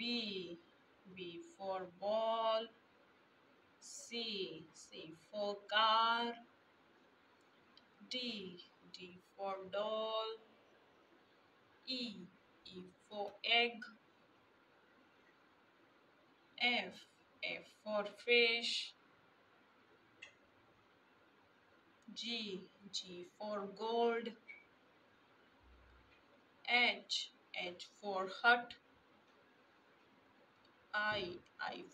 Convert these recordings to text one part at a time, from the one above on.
B, B for ball. C, C for car. D, D for doll. E, E for egg. F, F for fish. G, G for gold. H, H for hut. I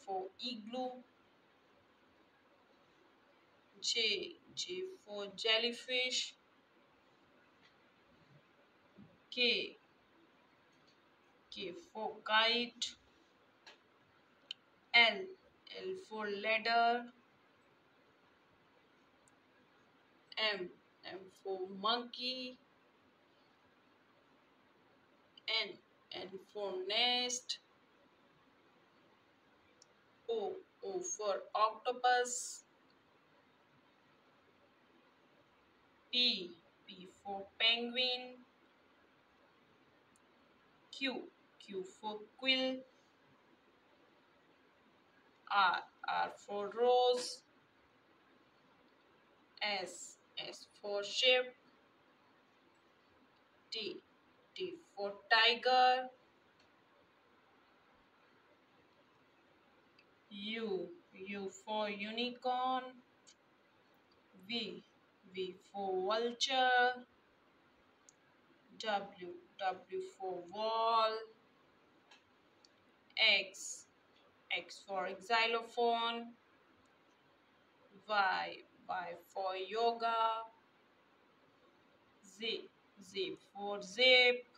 for igloo. J, J for jellyfish. K, K for kite. L, L for ladder. M, M for monkey. N, N for nest. O, O for octopus. P, P for penguin. Q, Q for quill. R, R for rose. S, S for ship. T, T for tiger. U, U for unicorn. V, V for vulture. W, W for wall. X, X for xylophone. Y, Y for yoga. Z, Z for zip.